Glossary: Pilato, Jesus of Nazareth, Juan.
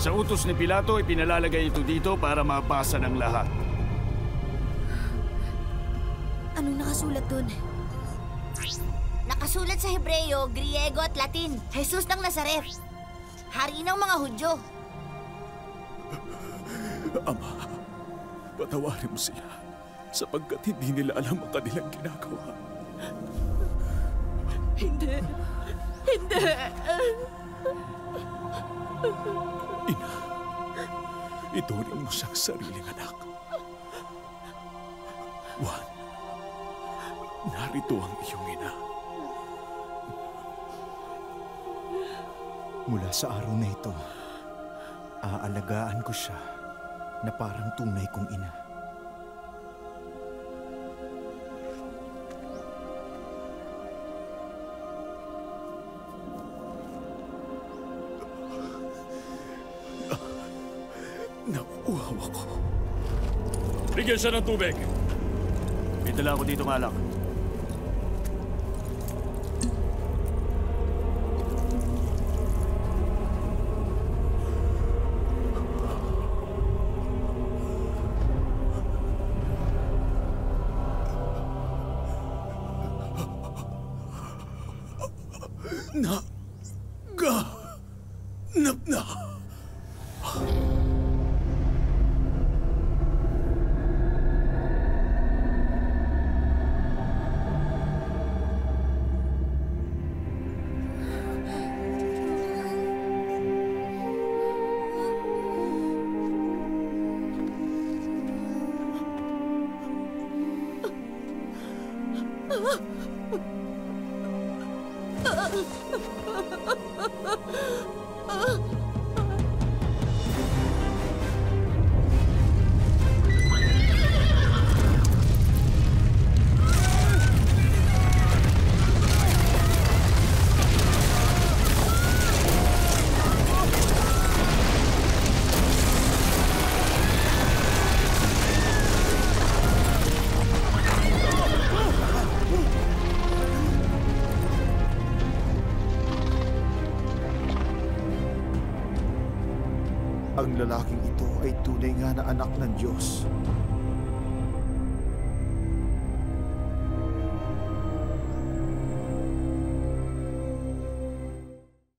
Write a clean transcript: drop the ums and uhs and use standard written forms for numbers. Sa utos ni Pilato, ipinalalagay ito dito para mabasa ng lahat. Anong nakasulat doon? Nakasulat sa Hebreo, Griego at Latin. Jesus ng Nazareth. Hari ng mga Hudyo. Ama, patawarin mo siya sapagkat hindi nila alam ang kanilang ginagawa. Hindi. Hindi. Ina, ituring mo siyang sariling anak. Juan, narito ang iyong ina. Mula sa araw na ito, aalagaan ko siya na parang tunay kong ina. Nauuhaw ako. Bigyan siya ng tubig. May dala ako dito ng alak. Ang lalaking ito ay tunay nga na anak ng Diyos.